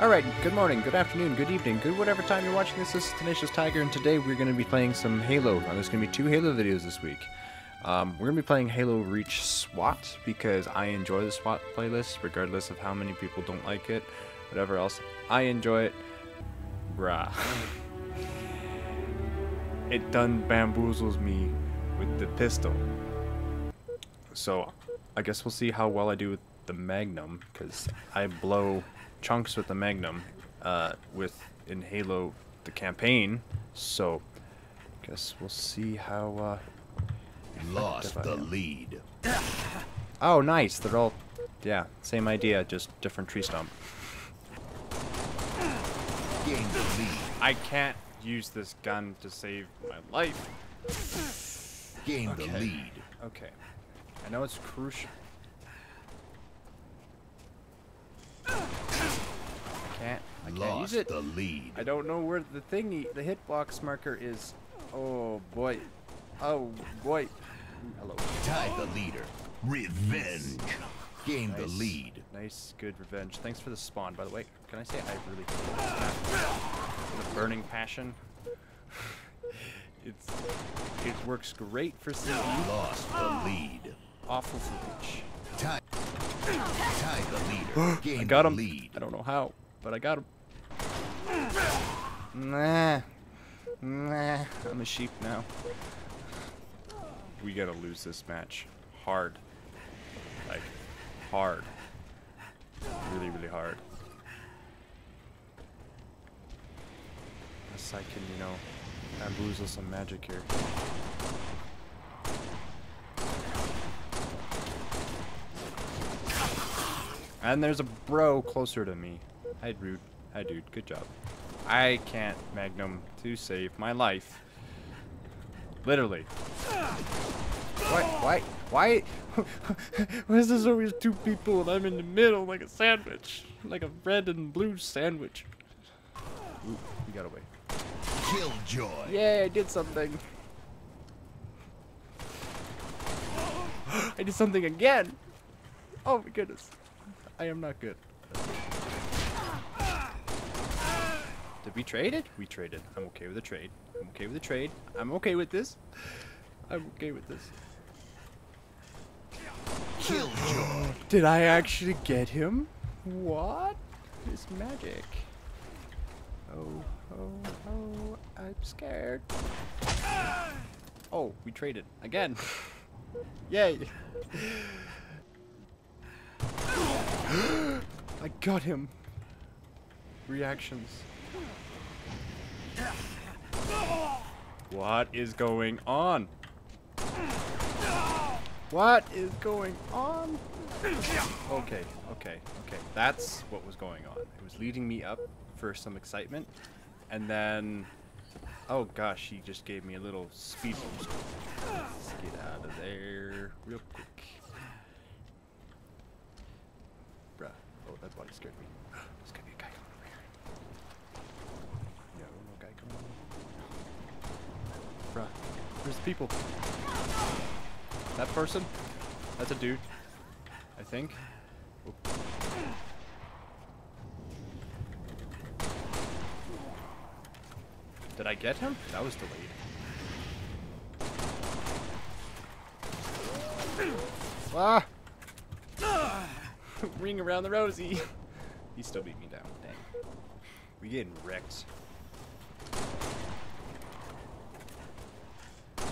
Alright, good morning, good afternoon, good evening, good whatever time you're watching this. This is Tenacious Tiger, and today we're going to be playing some Halo. There's going to be 2 Halo videos this week. We're going to be playing Halo Reach SWAT, because I enjoy the SWAT playlist, regardless of how many people don't like it, whatever else. I enjoy it. Bruh. It done bamboozles me with the pistol. So, I guess we'll see how well I do with the Magnum, because I blow chunks with the Magnum in Halo the campaign, so I guess we'll see how lost the lead. Oh nice, they're all, yeah, same idea, just different tree stump. Gain the lead. I can't use this gun to save my life. Gain the lead. Okay, I know it's crucial. I can't use it. The lead. I don't know where the thingy, the hitbox marker is. Oh boy. Oh boy. Hello. Tie the leader. Revenge. Gain the lead. Nice, good revenge. Thanks for the spawn, by the way. Can I say I really with a burning passion? It works great for seeing. Lost the lead. Awful speech. Tie the leader. Gain I got him. Lead. I don't know how. But I got him. Nah. I'm a sheep now. We gotta lose this match. Hard. Like, hard. Really, really hard. Unless I can, you know, bamboozle some magic here. And there's a bro closer to me. Hi, dude. Hi, dude. Good job. I can't Magnum to save my life. Literally. Why? Why is this always 2 people and I'm in the middle like a sandwich? Like a red and blue sandwich. Ooh, we got away. Killjoy. Yay, I did something. I did something again. Oh my goodness. I am not good. Did we trade it? We traded. I'm okay with the trade. I'm okay with the trade. I'm okay with this. I'm okay with this. Killjoy. Did I actually get him? What? This magic. Oh. I'm scared. Oh, we traded. Again. Yay. I got him. Reactions. What is going on? What is going on? Okay. That's what was going on. It was leading me up for some excitement, and then, oh gosh, he just gave me a little speed boost. Let's get out of there real quick. Bruh. Oh, that body scared me. There's gonna be a guy over here. Yo, no guy coming. Bruh, there's people. That person? That's a dude. I think. Oop. Did I get him? That was delayed. Ah! Ring around the rosy. He still beat me down. Dang. We getting wrecked. I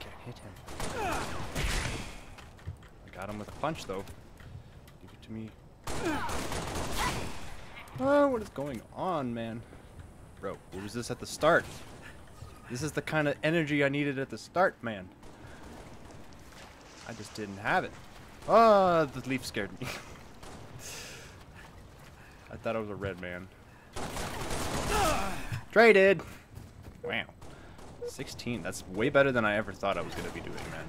can't hit him. I got him with a punch though. Give it to me. Oh, what is going on, man? Bro, what was this at the start? This is the kind of energy I needed at the start, man. I just didn't have it. Oh, the leaf scared me. I thought I was a red man. Traded! Wow. 16. That's way better than I ever thought I was going to be doing, man.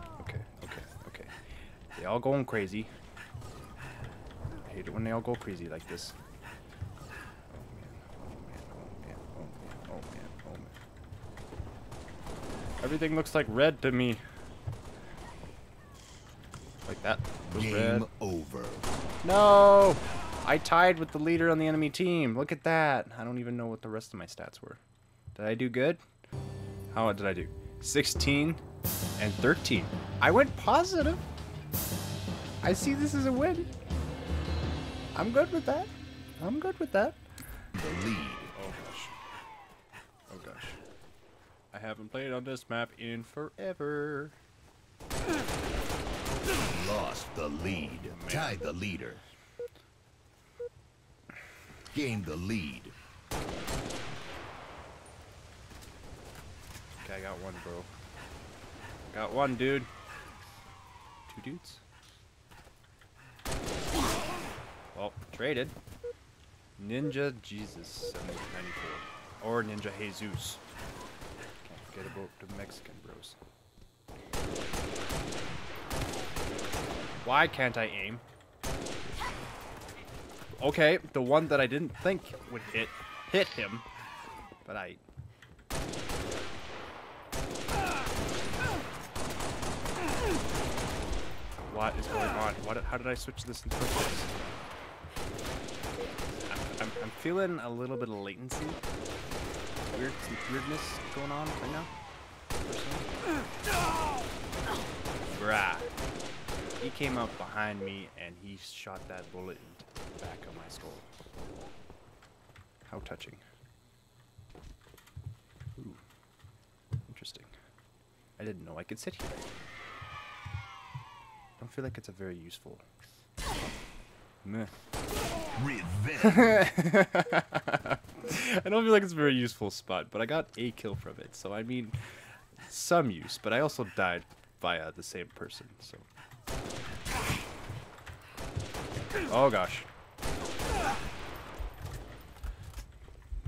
Okay. They all going crazy. I hate it when they all go crazy like this. Oh man. Everything looks like red to me. like that. Game over. No! I tied with the leader on the enemy team. Look at that. I don't even know what the rest of my stats were. Did I do good? How did I do? 16 and 13. I went positive. I see this as a win. I'm good with that. I'm good with that. The lead. Oh gosh. Oh gosh. I haven't played on this map in forever. Lost the lead. Man. Tied the leader. Gained the lead. Okay, I got one, bro. Got one, dude. Two dudes. Well, traded. Ninja Jesus 794. Or Ninja Jesus. Can't get a boat to Mexican bros. Why can't I aim? Okay, the one that I didn't think would hit him. But I... What is going on? How did I switch this into this? I'm feeling a little bit of latency. Weirdness going on right now. Bruh. He came up behind me and he shot that bullet into the back of my skull. How touching. Ooh. Interesting. I didn't know I could sit here. I don't feel like it's a very useful. Meh. I don't feel like it's a very useful spot, but I got a kill from it, so I mean some use, but I also died via the same person, so. Oh gosh.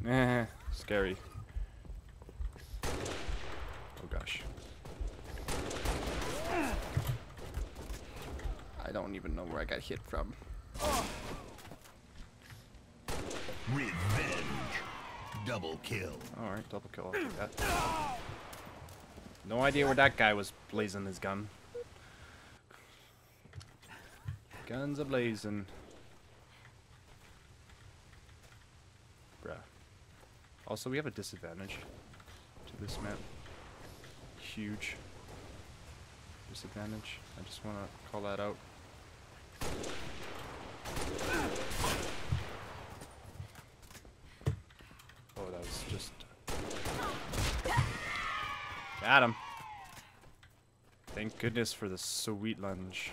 Eh, scary. Oh gosh. I don't even know where I got hit from. Revenge. Double kill. Alright, double kill. I'll take that. No idea where that guy was blazing his gun. Guns are blazing. Bruh. Also, we have a disadvantage to this map. Huge disadvantage. I just want to call that out. Oh, that was just... Got him. Thank goodness for the sweet lunge.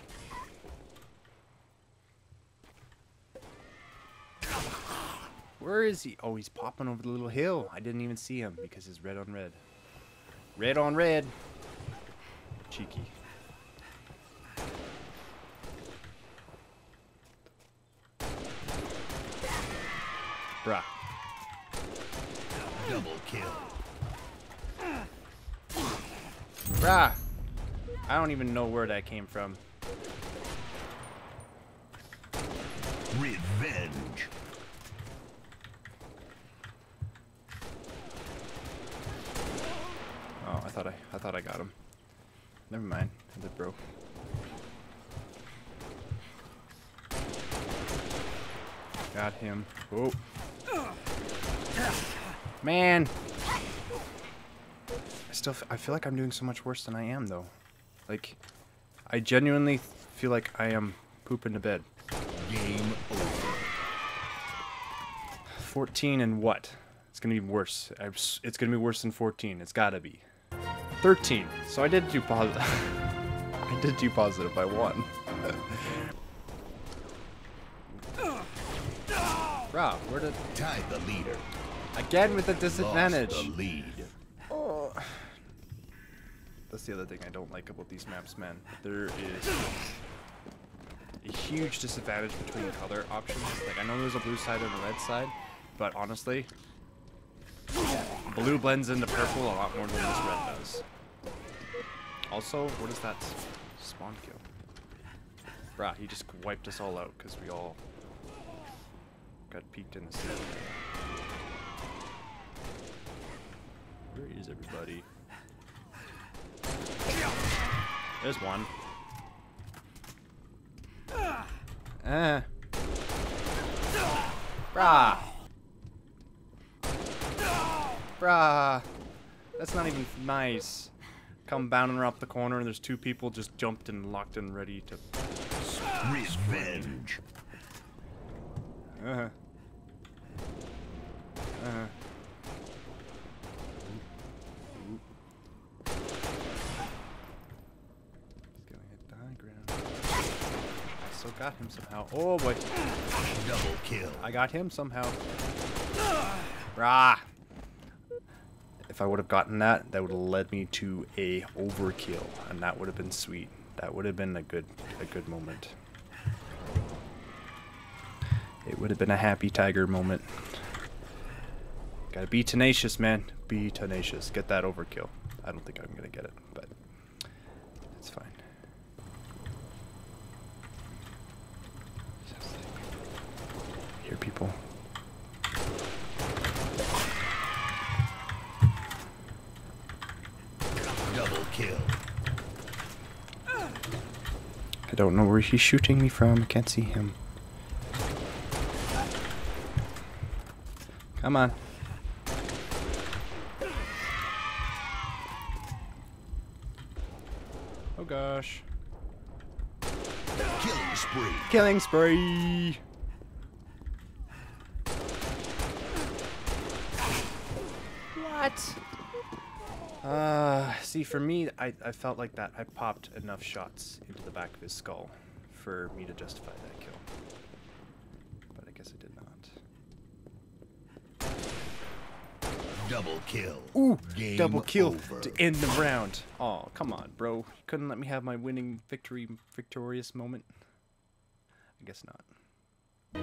Where is he? Oh, he's popping over the little hill. I didn't even see him because he's red on red. Red on red. Cheeky. Bruh. Double kill. Bruh. I don't even know where that came from. Revenge. Oh, I thought I got him. Never mind. They're broke. Got him. Oh. Man. I feel like I'm doing so much worse than I am, though. Like, I genuinely feel like I am pooping to bed. Game over. 14 and what? It's gonna be worse. It's gonna be worse than 14. It's gotta be. 13. So I did do positive. I did do positive. I won. Rob, where did tie the leader again with a disadvantage? Lost the lead. Oh, that's the other thing I don't like about these maps, man. There is a huge disadvantage between color options. Like, I know there's a blue side and a red side, but honestly, blue blends into purple a lot more than this red does. Also, what is that spawn kill? Bruh, he just wiped us all out because we all got peeked in the ceiling. Where is everybody? There's one. Brah. Brah. That's not even nice. Come bounding around the corner and there's two people just jumped and locked and ready to... Revenge. So got him somehow. Oh boy. Double kill. I got him somehow. Rah. If I would have gotten that, that would have led me to an overkill, and that would have been sweet. That would have been a good moment. It would have been a happy tiger moment. Gotta be tenacious, man. Be tenacious. Get that overkill. I don't think I'm gonna get it, but it's fine. People. Double kill. I don't know where he's shooting me from. I can't see him. Come on. Oh gosh. Killing spree. Killing spree. What? See, for me, I felt like that. I popped enough shots into the back of his skull for me to justify that kill. But I guess I did not. Double kill. Ooh, game double kill over. To end the round. Oh, come on, bro. You couldn't let me have my winning victorious moment? I guess not.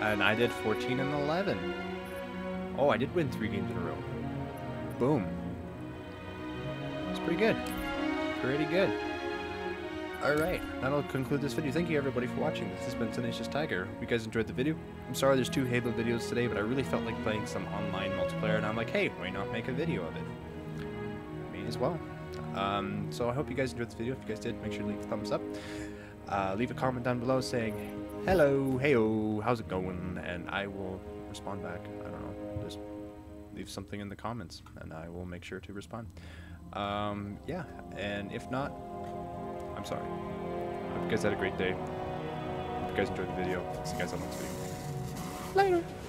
And I did 14 and 11. Oh, I did win 3 games in a row. Boom. That's pretty good. Pretty good. Alright, that'll conclude this video. Thank you everybody for watching. This has been Tenacious Tiger. Hope you guys enjoyed the video. I'm sorry there's 2 Halo videos today, but I really felt like playing some online multiplayer, and I'm like, hey, why not make a video of it? May as well. So I hope you guys enjoyed this video. If you guys did, make sure to leave a thumbs up. Leave a comment down below saying, hello, hey-o, how's it going? And I will respond back. I don't know. Leave something in the comments and I will make sure to respond. Yeah, and if not, I'm sorry. Hope you guys had a great day. Hope you guys enjoyed the video. See you guys on the next video. Later.